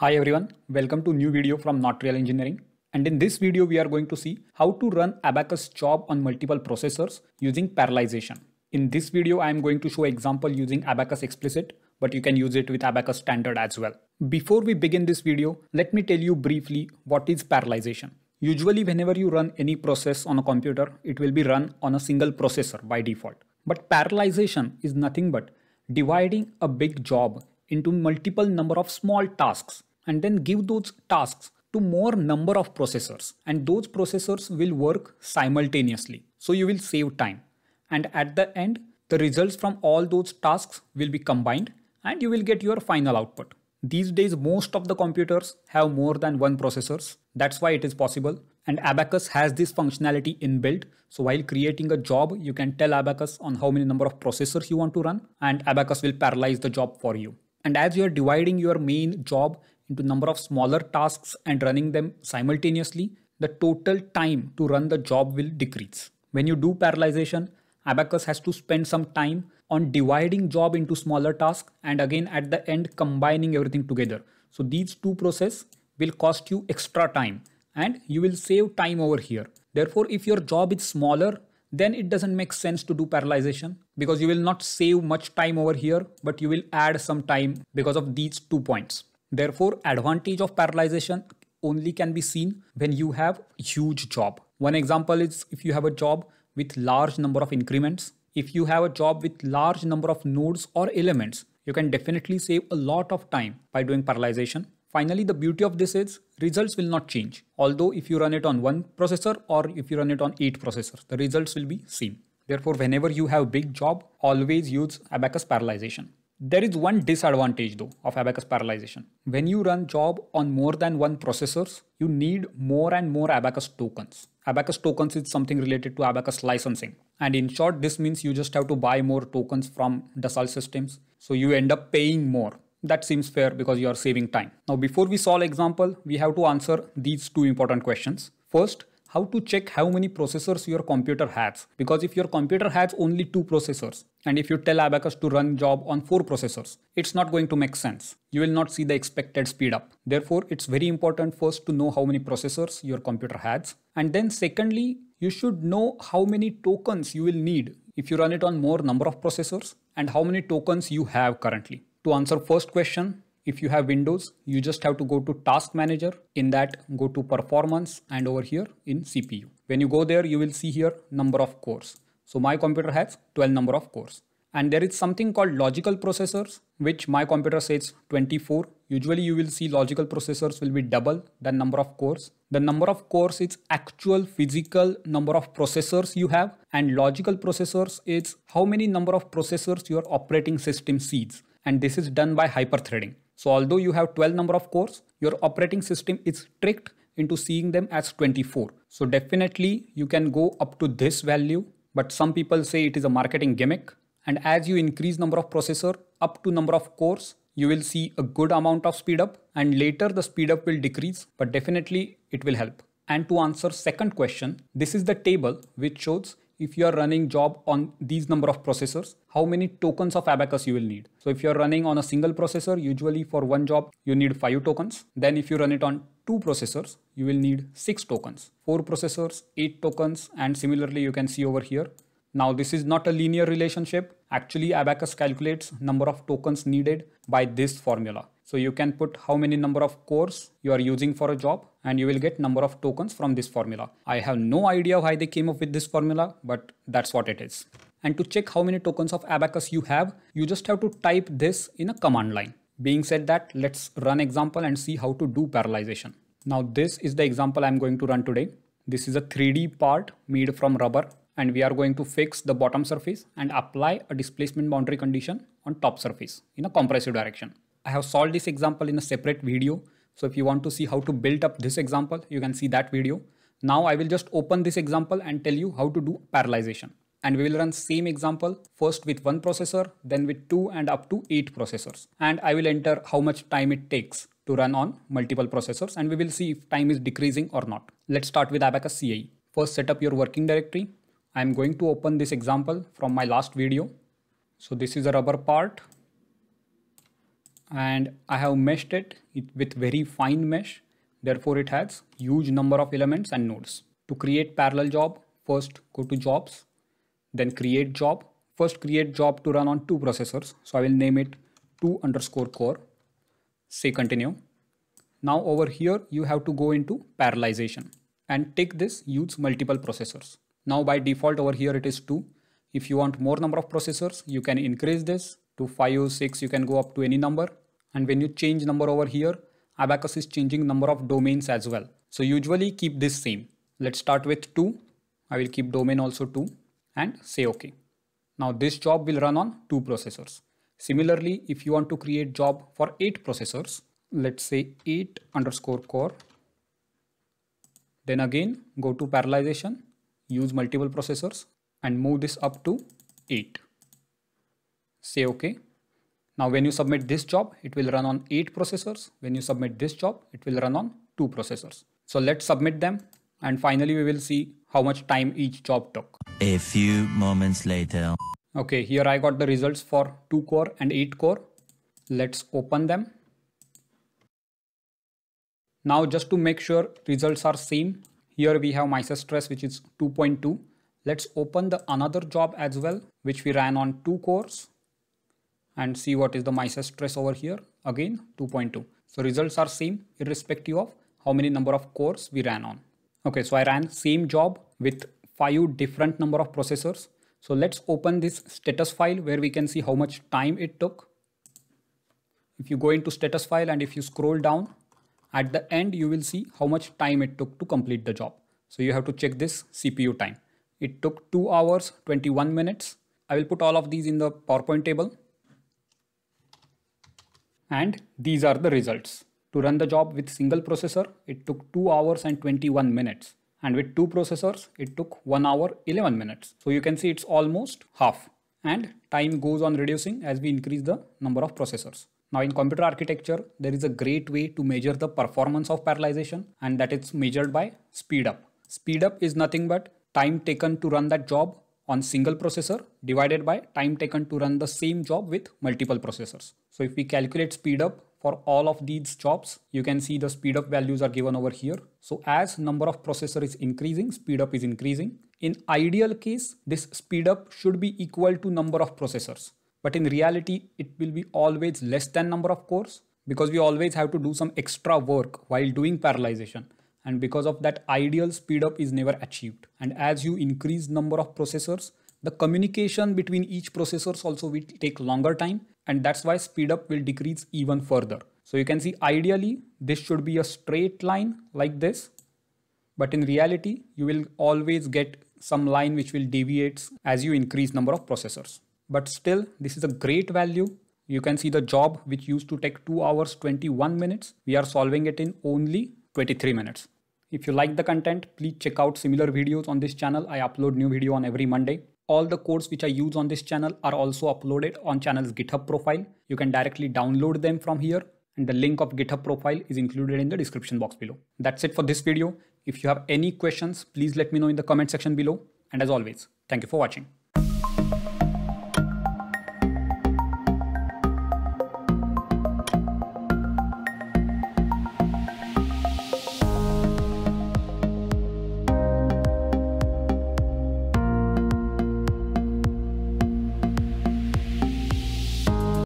Hi everyone, welcome to new video from Not Real Engineering, and in this video we are going to see how to run Abaqus job on multiple processors using parallelization. In this video I am going to show example using Abaqus explicit, but you can use it with Abaqus standard as well. Before we begin this video, let me tell you briefly what is parallelization. Usually whenever you run any process on a computer, it will be run on a single processor by default. But parallelization is nothing but dividing a big job into multiple number of small tasks, and then give those tasks to more number of processors, and those processors will work simultaneously. So you will save time, and at the end the results from all those tasks will be combined and you will get your final output. These days most of the computers have more than one processors, that's why it is possible, and Abaqus has this functionality inbuilt. So while creating a job you can tell Abaqus on how many number of processors you want to run, and Abaqus will parallelize the job for you. And as you are dividing your main job into number of smaller tasks and running them simultaneously, the total time to run the job will decrease. When you do parallelization, Abaqus has to spend some time on dividing job into smaller tasks, and again at the end combining everything together. So these two processes will cost you extra time and you will save time over here. Therefore, if your job is smaller, then it doesn't make sense to do parallelization, because you will not save much time over here, but you will add some time because of these 2 points. Therefore, advantage of parallelization only can be seen when you have huge job. One example is if you have a job with large number of increments. If you have a job with large number of nodes or elements, you can definitely save a lot of time by doing parallelization. Finally, the beauty of this is results will not change. Although if you run it on one processor or if you run it on 8 processors, the results will be same. Therefore, whenever you have big job, always use Abaqus parallelization. There is one disadvantage though of Abaqus parallelization. When you run job on more than one processors, you need more and more Abaqus tokens. Abaqus tokens is something related to Abaqus licensing. And in short, this means you just have to buy more tokens from Dassault Systems. So you end up paying more. That seems fair because you are saving time. Now before we solve example, we have to answer these 2 important questions. First, how to check how many processors your computer has, because if your computer has only 2 processors and if you tell Abaqus to run job on 4 processors, it's not going to make sense. You will not see the expected speed up. Therefore, it's very important first to know how many processors your computer has, and then secondly, you should know how many tokens you will need if you run it on more number of processors and how many tokens you have currently. To answer first question, if you have Windows, you just have to go to Task Manager, in that go to Performance, and over here in CPU. When you go there, you will see here number of cores. So my computer has 12 number of cores, and there is something called logical processors, which my computer says 24. Usually you will see logical processors will be double the number of cores. The number of cores is actual physical number of processors you have, and logical processors is how many number of processors your operating system sees. And this is done by hyperthreading. So although you have 12 number of cores, your operating system is tricked into seeing them as 24. So definitely you can go up to this value, but some people say it is a marketing gimmick. And as you increase number of processor up to number of cores, you will see a good amount of speed up, and later the speed up will decrease, but definitely it will help. And to answer second question, this is the table which shows if you are running job on these number of processors, how many tokens of Abaqus you will need. So if you are running on a single processor, usually for one job, you need 5 tokens. Then if you run it on 2 processors, you will need 6 tokens, 4 processors, 8 tokens, and similarly you can see over here. Now this is not a linear relationship. Actually, Abaqus calculates number of tokens needed by this formula. So you can put how many number of cores you are using for a job, and you will get number of tokens from this formula. I have no idea why they came up with this formula, but that's what it is. And to check how many tokens of Abaqus you have, you just have to type this in a command line. Being said that, let's run example and see how to do parallelization. Now this is the example I'm going to run today. This is a 3D part made from rubber, and we are going to fix the bottom surface and apply a displacement boundary condition on top surface in a compressive direction. I have solved this example in a separate video. So if you want to see how to build up this example, you can see that video. Now I will just open this example and tell you how to do parallelization. And we will run same example first with 1 processor, then with 2 and up to 8 processors. And I will enter how much time it takes to run on multiple processors, and we will see if time is decreasing or not. Let's start with Abaqus CI. First, set up your working directory. I am going to open this example from my last video. So this is a rubber part. and I have meshed it with very fine mesh. Therefore, it has huge number of elements and nodes. To create parallel job, first go to jobs, then create job. First create job to run on two processors. So I will name it 2_core. Say continue. Now over here, you have to go into parallelization and take this, use multiple processors. Now by default over here, it is 2. If you want more number of processors, you can increase this to 5 or 6. You can go up to any number. And when you change number over here, Abaqus is changing number of domains as well. So usually keep this same. Let's start with 2. I will keep domain also 2 and say OK. Now this job will run on 2 processors. Similarly, if you want to create job for 8 processors, let's say 8_core. Then again, go to parallelization, use multiple processors and move this up to 8. Say OK. Now when you submit this job, it will run on 8 processors. When you submit this job, it will run on 2 processors. So let's submit them. And finally, we will see how much time each job took. A few moments later. Okay, here I got the results for 2-core and 8-core. Let's open them. Now just to make sure results are same, here we have mysis stress, which is 2.2. Let's open the another job as well, which we ran on 2 cores, and see what is the mysis stress over here. Again, 2.2. So results are same irrespective of how many number of cores we ran on. Okay, so I ran same job with 5 different number of processors. So let's open this status file where we can see how much time it took. If you go into status file and if you scroll down, at the end you will see how much time it took to complete the job. So you have to check this CPU time. It took 2 hours, 21 minutes. I will put all of these in the PowerPoint table. And these are the results. To run the job with single processor, it took 2 hours and 21 minutes. And with 2 processors, it took 1 hour, 11 minutes. So you can see it's almost half. And time goes on reducing as we increase the number of processors. Now in computer architecture, there is a great way to measure the performance of parallelization, and that is measured by speedup. Speedup is nothing but time taken to run that job on single processor divided by time taken to run the same job with multiple processors. So if we calculate speedup for all of these jobs, you can see the speedup values are given over here. So as number of processor is increasing, speedup is increasing. In ideal case, this speedup should be equal to number of processors. But in reality, it will be always less than number of cores because we always have to do some extra work while doing parallelization. And because of that, ideal speedup is never achieved. And as you increase number of processors, the communication between each processors also will take longer time. And that's why speedup will decrease even further. So you can see ideally, this should be a straight line like this. But in reality, you will always get some line which will deviate as you increase number of processors. But still, this is a great value. You can see the job which used to take 2 hours, 21 minutes. We are solving it in only 23 minutes. If you like the content, please check out similar videos on this channel. I upload new video on every Monday. All the codes which I use on this channel are also uploaded on channel's GitHub profile. You can directly download them from here. And the link of GitHub profile is included in the description box below. That's it for this video. If you have any questions, please let me know in the comment section below. And as always, thank you for watching.